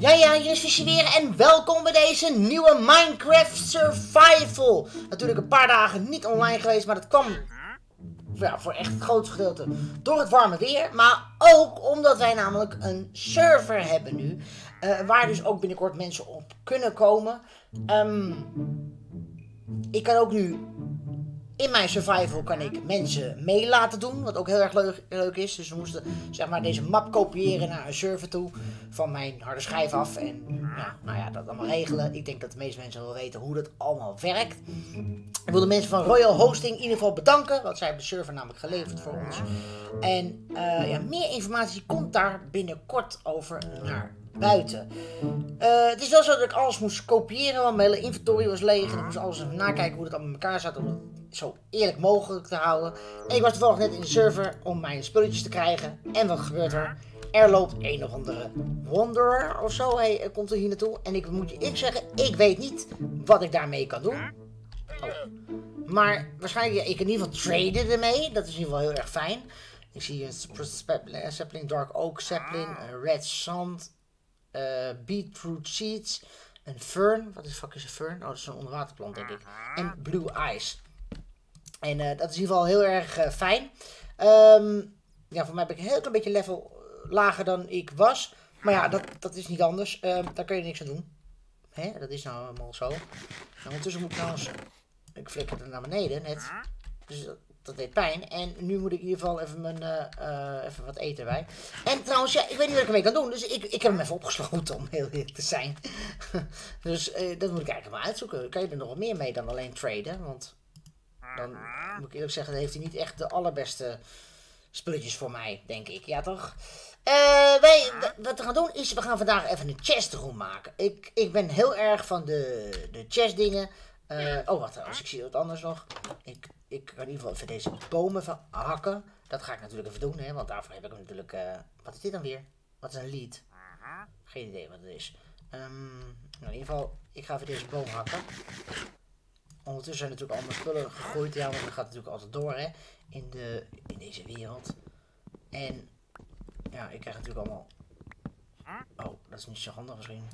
Ja, hier is Visje weer en welkom bij deze nieuwe Minecraft Survival. Natuurlijk een paar dagen niet online geweest, maar dat kwam voor echt het grootste gedeelte door het warme weer. Maar ook omdat wij namelijk een server hebben nu, waar dus ook binnenkort mensen op kunnen komen. Ik kan ook nu, in mijn survival kan ik mensen mee laten doen, wat ook heel erg leuk is. Dus we moesten zeg maar deze map kopiëren naar een server toe, van mijn harde schijf af en nou ja, dat allemaal regelen. Ik denk dat de meeste mensen wel weten hoe dat allemaal werkt. Ik wil de mensen van Royal Hosting in ieder geval bedanken, want zij hebben de server namelijk geleverd voor ons. En ja, meer informatie komt daar binnenkort over naar buiten. Het is wel zo dat ik alles moest kopiëren, want mijn hele inventory was leeg en ik moest alles even nakijken hoe het allemaal in elkaar zat, zo eerlijk mogelijk te houden. En ik was toevallig net in de server om mijn spulletjes te krijgen. En wat gebeurt er? Er loopt een of andere wanderer of zo. Hij komt er hier naartoe. En ik moet je eerlijk zeggen, ik weet niet wat ik daarmee kan doen. Maar waarschijnlijk, ik in ieder geval traden ermee. Dat is in ieder geval heel erg fijn. Ik zie een sapling, dark oak sapling, een red sand, beetroot seeds, een fern. Wat de fuck is een fern? Oh, dat is een onderwaterplant denk ik. En blue eyes. En dat is in ieder geval heel erg fijn. Ja, voor mij ben ik een heel klein beetje level lager dan ik was. Maar ja, dat is niet anders. Daar kun je niks aan doen. Hè? Dat is nou helemaal zo. Nou, ondertussen moet ik nou eens... Ik flikker er naar beneden net. Dus dat deed pijn. En nu moet ik in ieder geval even, even wat eten bij. En trouwens, ja, ik weet niet wat ik ermee kan doen. Dus ik heb hem even opgesloten om heel eerlijk te zijn. Dus dat moet ik eigenlijk maar uitzoeken. Kan je er nog meer mee dan alleen traden? Want... dan moet ik eerlijk zeggen, heeft hij niet echt de allerbeste spulletjes voor mij, denk ik. Ja, toch? Wat we gaan doen is, we gaan vandaag even een chestroom maken. Ik ben heel erg van de chest dingen. Oh, wacht, trouwens, ik zie wat anders nog. Ik kan in ieder geval even deze bomen even hakken. Dat ga ik natuurlijk even doen, hè, want daarvoor heb ik natuurlijk... wat is dit dan weer? Wat is een lead? Geen idee wat het is. Nou, in ieder geval, ik ga even deze boom hakken. Ondertussen zijn natuurlijk allemaal spullen gegooid, ja, want dat gaat natuurlijk altijd door, hè, in deze wereld. En, ja, ik krijg natuurlijk allemaal... Oh, dat is niet zo handig misschien.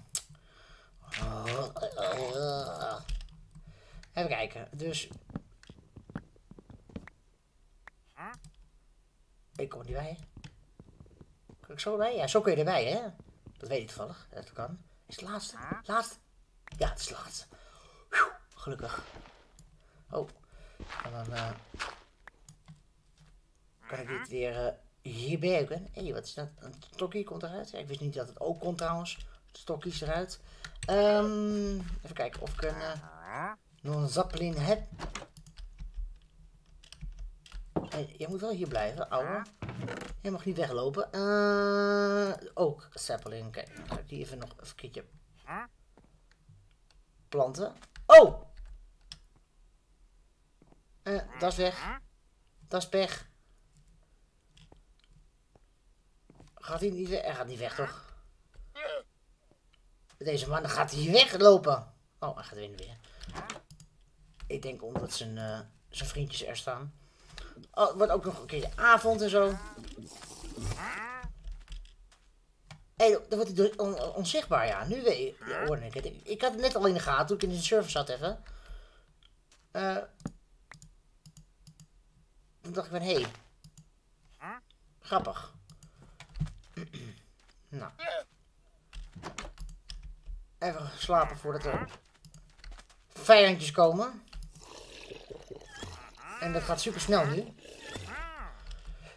Even kijken, dus... Ik kom er niet bij. Kan ik zo bij? Ja, zo kun je erbij, hè. Dat weet ik toevallig, dat kan. Is het laatste? Laatste? Ja, het is het laatste. Gelukkig. Oh. En dan kan ik dit weer hier buiken. Hé, wat is dat? Een stokje komt eruit. Ja, ik wist niet dat het ook kon trouwens. Stokjes eruit. Even kijken of ik nog een zappelin heb. Hey, jij moet wel hier blijven, ouwe. Jij mag niet weglopen. Ook zappelin. Kijk, dan ga ik die even nog een keertje planten. Oh! Dat is weg. Dat is pech. Gaat hij niet weg? Hij gaat niet weg, toch? Deze man gaat hier weglopen. Oh, hij gaat winnen weer. Ik denk omdat zijn vriendjes er staan. Oh, het wordt ook nog een keer de avond en zo. Hé, hey, dat wordt hij onzichtbaar, ja. Nu weet je, ja, hoor ik het. Ik had het net al in de gaten toen ik in de server zat even. Toen dacht ik van, hé. Hey. Grappig. Nou. Even slapen voordat er vijandjes komen. En dat gaat super snel nu.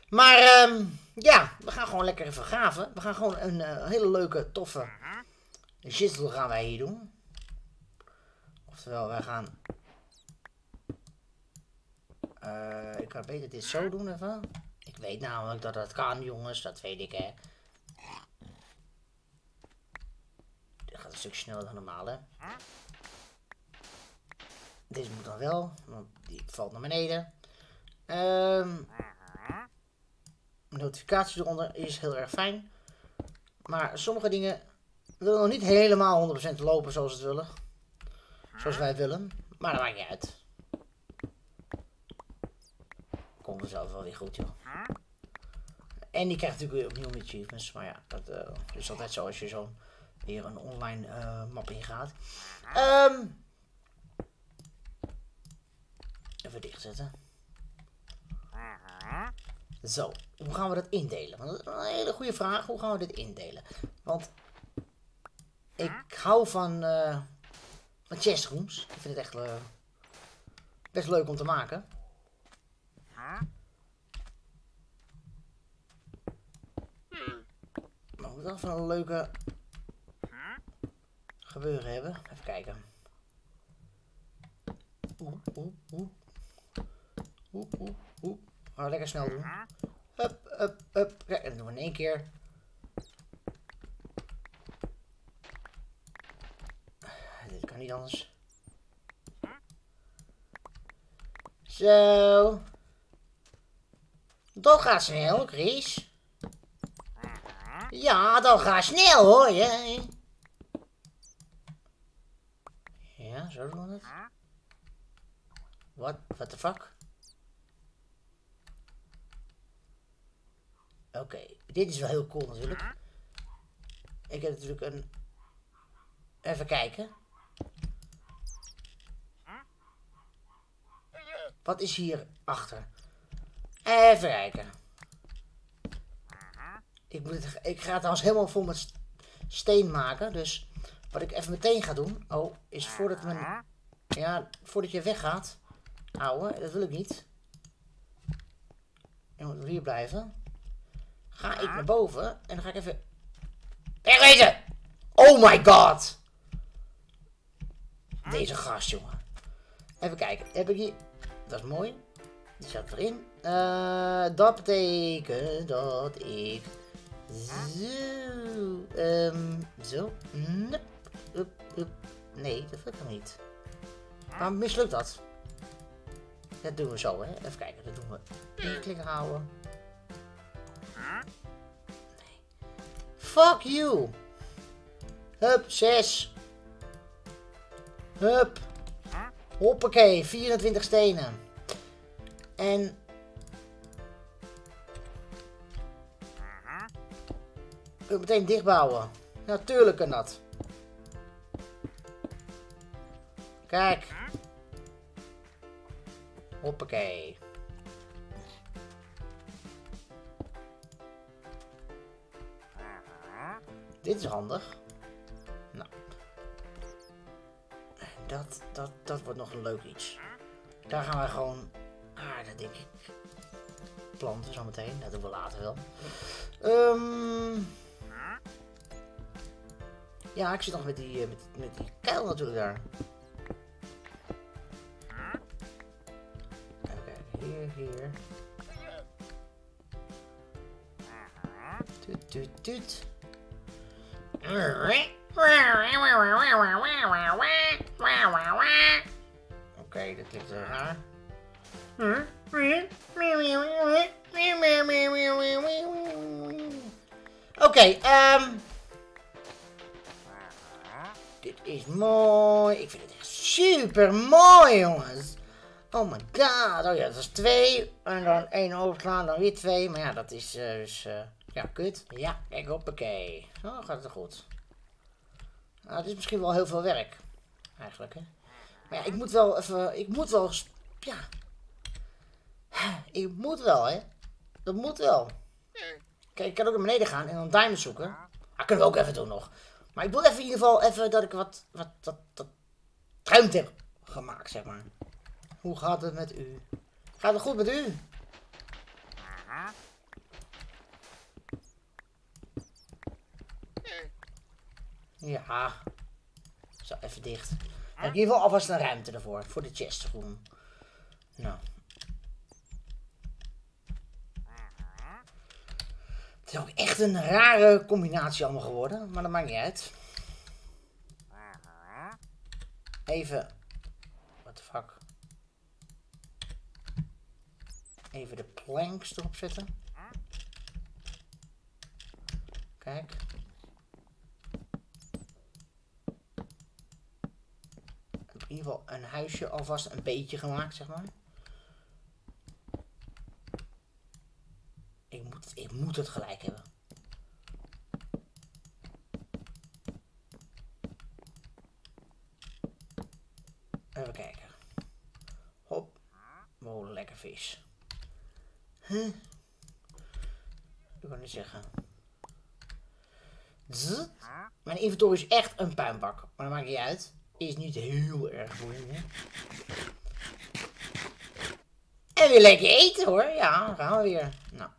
Maar, ja, we gaan gewoon lekker even graven. We gaan gewoon een hele leuke, toffe zittel gaan wij hier doen. Oftewel, wij gaan... ik kan beter dit zo doen even. Ik weet namelijk dat dat kan, jongens. Dat weet ik, hè. Dit gaat een stuk sneller dan normaal, hè. Deze moet dan wel, want die valt naar beneden. Notificatie eronder is heel erg fijn. Maar sommige dingen willen nog niet helemaal 100% lopen zoals het willen. Zoals wij het willen. Maar dat maakt niet uit. Komt er zelf wel weer goed, joh. En die krijgt natuurlijk weer opnieuw achievements. Maar ja, dat is altijd zo als je zo'n weer een online map ingaat. Even dichtzetten. Zo, hoe gaan we dat indelen? Want dat is een hele goede vraag. Hoe gaan we dit indelen? Want ik hou van chestrooms. Ik vind het echt best leuk om te maken. Maar we moeten wel van een leuke gebeuren hebben. Even kijken. Gaan we lekker snel doen. Up, up, up. Kijk, dat doen we in één keer. Dit kan niet anders. Zo. Dat gaat snel, Chris. Ja, dat gaat snel hoor. Ja, zo doen we het. What the fuck? Oké, dit is wel heel cool natuurlijk. Ik heb natuurlijk een... Even kijken. Wat is hier achter? Even kijken. Ik ga het trouwens helemaal vol met steen maken. Dus wat ik even meteen ga doen... Oh, is voordat men... Ja, voordat je weggaat... Ouwe, dat wil ik niet. Je moet hier blijven. Ga ik naar boven en dan ga ik even... Wegwezen! Oh my god! Deze gast, jongen. Even kijken, heb ik hier... Dat is mooi. Die zat erin. Dat betekent dat ik... Zo. Zo. Nee, dat lukt nog niet. Maar mislukt dat? Dat doen we zo, hè. Even kijken, dat doen we. Eén klik houden. Nee. Fuck you! Hup, 6. Hup. Hoppakee, 24 stenen. En... Kun je meteen dichtbouwen? Natuurlijk kan dat. Kijk. Hoppakee. Dit is handig. Nou. Dat wordt nog een leuk iets. Daar gaan we gewoon... Ah, dat denk ik. Planten zometeen. Dat doen we later wel. Ja, ik zit nog met die keil natuurlijk daar. Hier. Tut, tut, tut. Oké, dat klinkt raar. Oké. Dit is mooi. Ik vind het echt super mooi, jongens. Oh my god, oh ja, dat is 2. En dan 1 overslaan, dan weer 2. Maar ja, dat is dus... ja, kut. Ja, kijk, hoppakee. Oh, gaat het goed. Nou, het is misschien wel heel veel werk. Eigenlijk, hè. Maar ja, ik moet wel even... Ja. Ik moet wel, hè. Dat moet wel. Kijk, ik kan ook naar beneden gaan en dan diamonds zoeken. Dat kunnen we ook even doen nog. Maar ik wil even in ieder geval even dat ik wat ruimte heb gemaakt, zeg maar. Hoe gaat het met u? Gaat het goed met u? Ja. Zo, even dicht. Heb ik in ieder geval alvast een ruimte ervoor. Voor de chestroom. Nou. Het is ook echt een rare combinatie allemaal geworden. Maar dat maakt niet uit. Even. What the fuck? Even de planks erop zetten. Kijk. Ik heb in ieder geval een huisje alvast een beetje gemaakt, zeg maar. Ik moet het gelijk hebben. vis. Huh? Ik kan niet zeggen. Zzz. Mijn inventory is echt een puinbak. Maar dat maakt niet uit. Is niet heel erg boeiend, hè? En weer lekker eten, hoor. Ja, dan gaan we weer. Nou.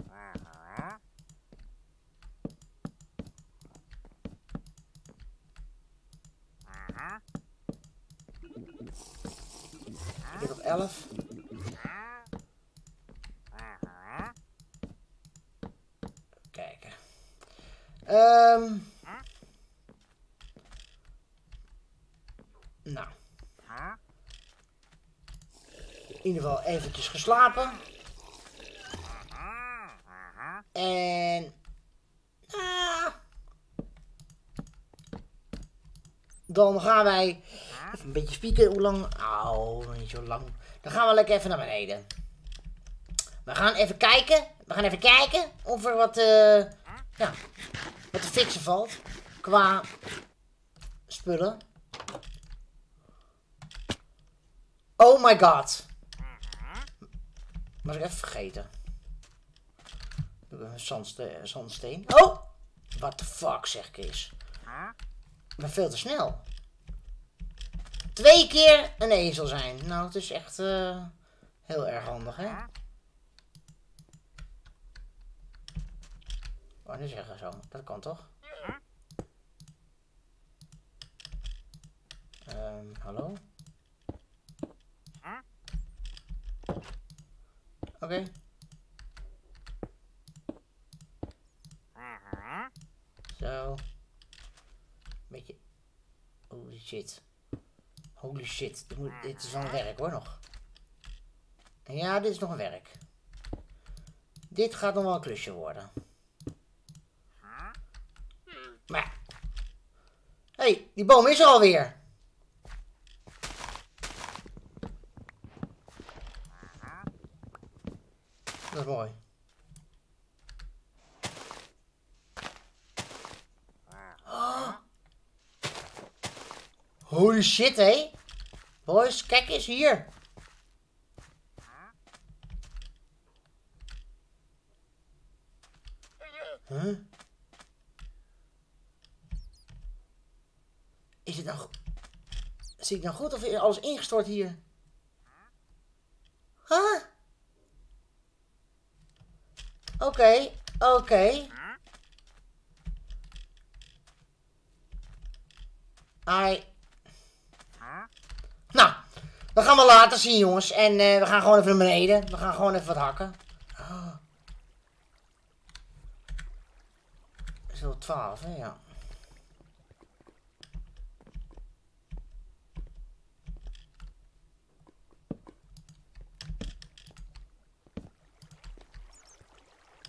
Ik heb op 11. Even kijken. Nou. In ieder geval eventjes geslapen. En... dan gaan wij... even een beetje spieken. Hoe lang? Oh, niet zo lang. Dan gaan we lekker even naar beneden. We gaan even kijken. We gaan even kijken of er wat... ja, wat te fixen valt. Qua... spullen. Oh my god. Was ik even vergeten. Een zandsteen. Oh! What the fuck, zeg Chris. Ik ben veel te snel. 2 keer een ezel zijn. Nou, het is echt heel erg handig, hè? Oh, nu zeggen ze zo. Dat kan toch? Hallo? Oké. Zo. Beetje... holy shit. Holy shit. Dit is wel een werk, hoor, nog. En ja, dit is nog een werk. Dit gaat nog wel een klusje worden. Maar... hey, die boom is er alweer. Dat is mooi. Oh. Holy shit, hé. Boys, kijk eens hier. Huh? Is het nou... zie ik nou goed of is alles ingestort hier? Huh? Oké, oké. Hi. Nou, we gaan wel later zien, jongens. En we gaan gewoon even naar beneden. We gaan gewoon even wat hakken. Oh. Zo 12, hè? Ja.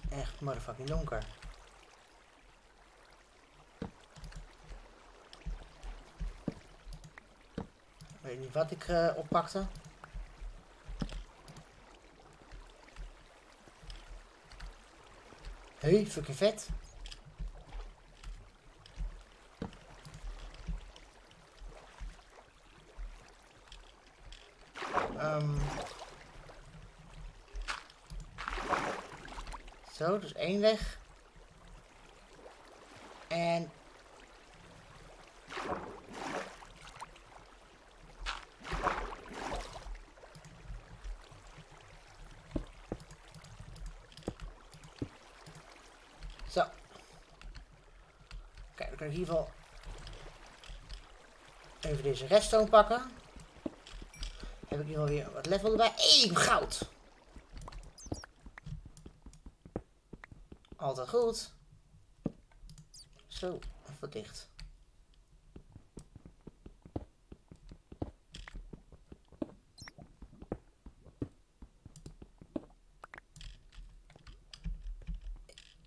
Echt motherfucking donker. Weet niet wat ik oppakte. Hey, fucking vet. Zo, dus 1 weg. En... zo. Kijk, dan kan ik in ieder geval even deze redstone pakken. Heb ik nu alweer wat level erbij. Hey, goud! Altijd goed. Zo, even dicht.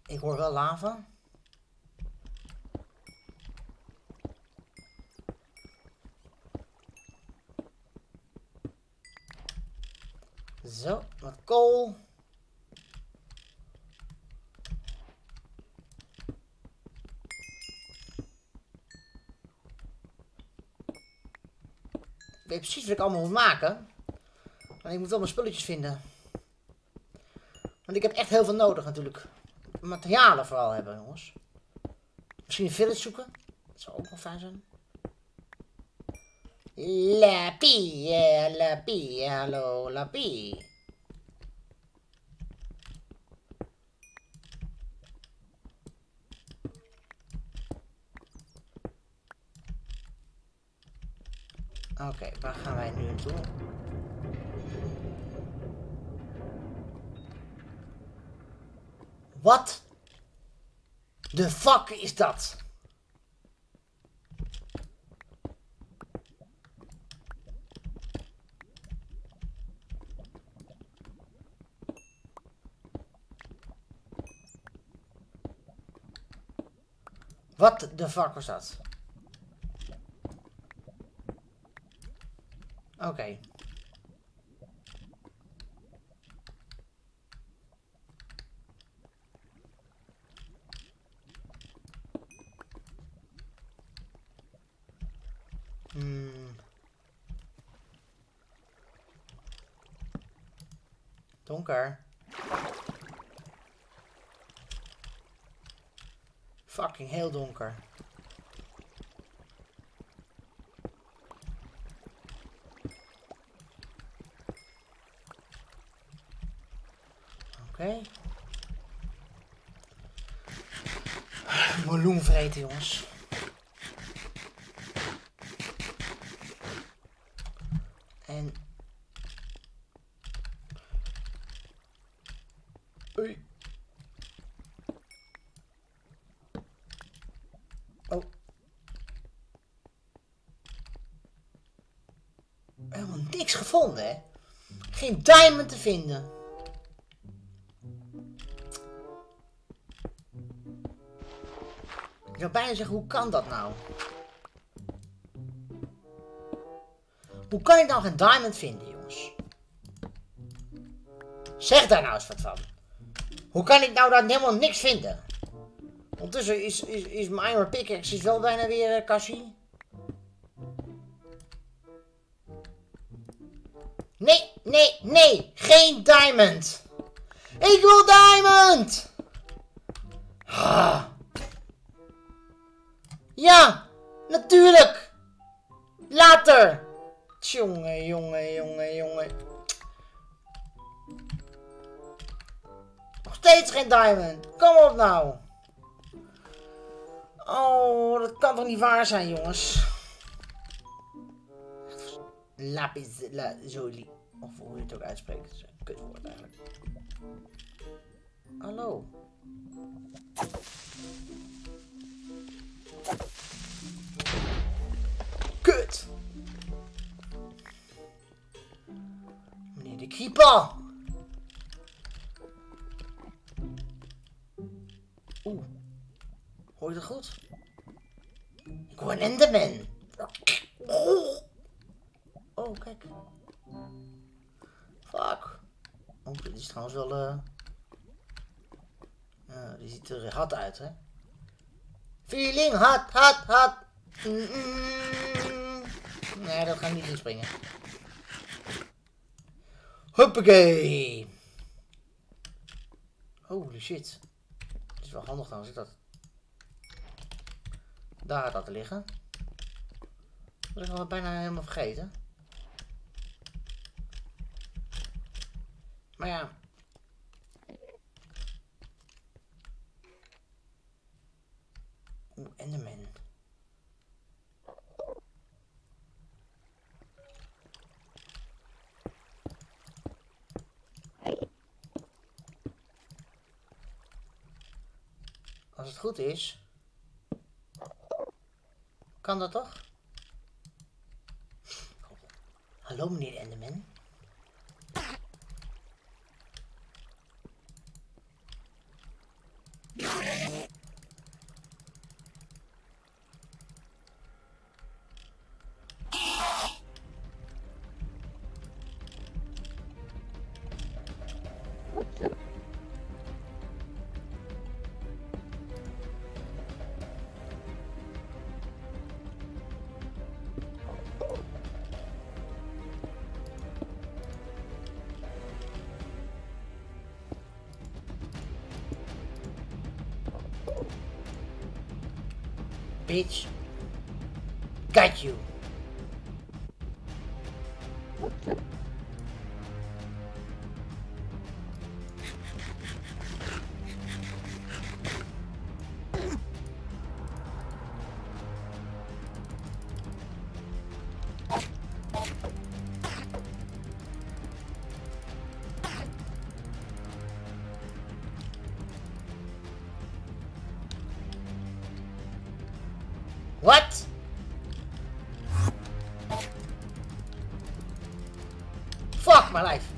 Ik hoor wel lava. Zo, wat kool. Ik weet precies wat ik allemaal moet maken. Maar ik moet wel mijn spulletjes vinden. Want ik heb echt heel veel nodig natuurlijk. Materialen vooral hebben, jongens. Misschien een village zoeken. Dat zou ook wel fijn zijn. Lapie, hallo lapie. Oké, waar gaan wij nu naartoe? Wat de fuck is dat? Wat de fuck was dat? Oké. Donker. Fucking heel donker. Oké. Meloen vreten, jongens. En... Oei. Oh. Helemaal niks gevonden, hè? Geen diamond te vinden. Ik zou bijna zeggen, hoe kan dat nou? Hoe kan ik nou geen diamond vinden, jongens? Zeg daar nou eens wat van. Hoe kan ik nou dan helemaal niks vinden? Ondertussen is mijn iron pickaxe wel bijna weer kassie. Nee, nee, nee. Geen diamond. Ik wil diamond. Ah. Ja, natuurlijk. Later. Tjonge, jonge, jonge, jonge. Nog steeds geen diamond. Kom op nou. Oh, dat kan toch niet waar zijn, jongens. Lapis lazuli. Of hoe je het ook uitspreekt. Dat is een kutwoord eigenlijk. Hallo. Kut! Meneer de creeper! Oeh. Hoor je dat goed? Ik hoor een enderman. Oh, kijk. Fuck. Oh, dit is trouwens wel... die ziet er hard uit, hè? Feeling hot, hot, hot. Nee, dat gaat niet in springen. Huppakee. Holy shit. Het is wel handig dan als ik dat... Daar had dat te liggen. Dat heb ik al bijna helemaal vergeten. Maar ja... Oeh, enderman. Als het goed is... Kan dat toch? Hallo meneer enderman. bitch. Got you. What? Fuck my life.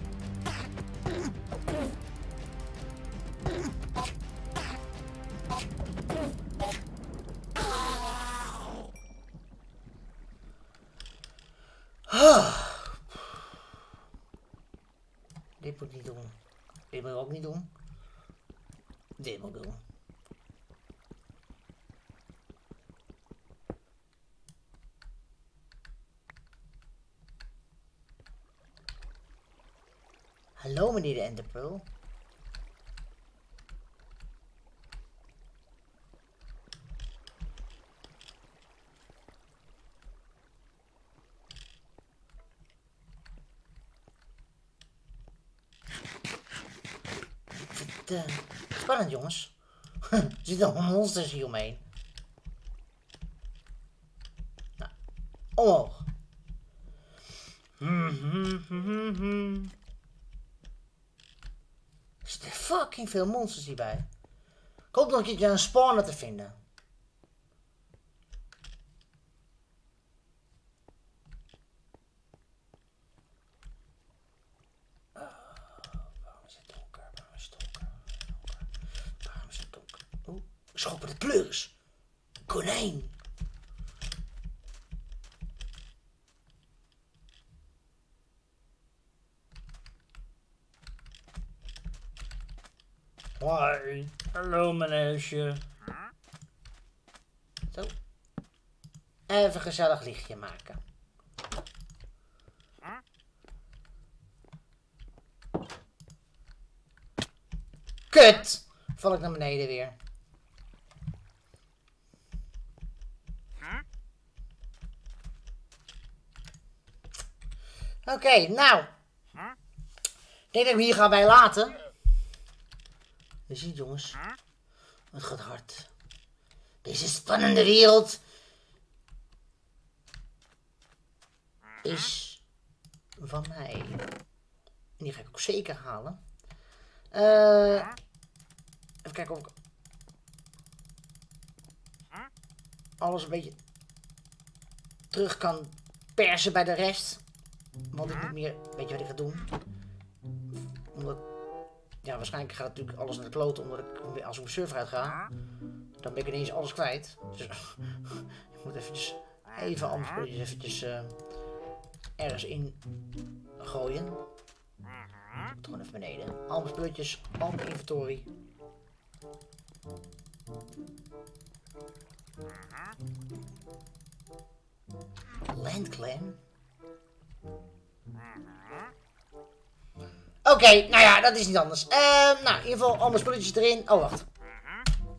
Dit moet ik niet doen. Dit moet ik ook niet doen. Dit moet ik doen. Hallo meneer de Enderpearl. Spannend jongens. Er zitten allemaal monsters hier omheen. Nou, omhoog. Er zitten fucking veel monsters hierbij. Ik hoop nog een keertje een spawner te vinden. Waarom is het donker? Oeh, schoppen de pleurs. Konijn. Hoi, hallo meneertje. Zo. Even een gezellig lichtje maken. Kut! Val ik naar beneden weer. Oké, nou. Ik denk dat we hier gaan bij laten. Je ziet jongens, het gaat hard. Deze spannende wereld is van mij. En die ga ik ook zeker halen. Even kijken of ik alles een beetje terug kan persen bij de rest. Want ik moet meer, weet je wat ik ga doen? Omdat ja, waarschijnlijk gaat natuurlijk alles naar de kloten, omdat ik, als ik op server uit ga, dan ben ik ineens alles kwijt. Dus ik moet even anders spulletjes ergens in gooien. Ik doe het gewoon even beneden. Al mijn spulletjes, al mijn inventory. Landclan. Oké, nou ja, dat is niet anders. Nou, in ieder geval allemaal spulletjes erin. Oh, wacht.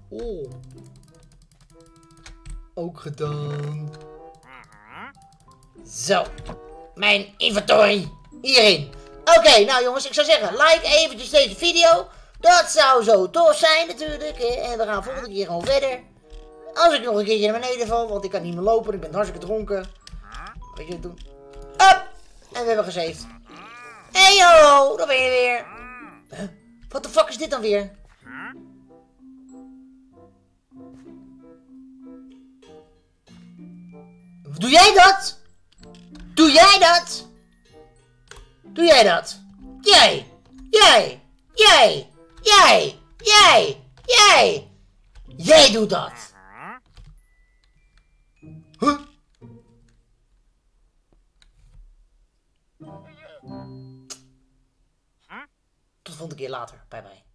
Oh. Ook gedaan. Zo. Mijn inventory. Hierin. Oké, nou jongens, ik zou zeggen, like eventjes deze video. Dat zou zo tof zijn natuurlijk. En we gaan volgende keer gewoon verder. Als ik nog een keertje naar beneden val, want ik kan niet meer lopen. Ik ben hartstikke dronken. Weet je wat doen? Up! En we hebben gesaved. Hey ho, daar ben je weer. Huh? Wat de fuck is dit dan weer? Doe jij dat? Doe jij dat? Doe jij dat? Jij! Jij! Jij! Jij! Jij! Jij! Jij doet dat! Huh? Tot de volgende keer later. Bye bye.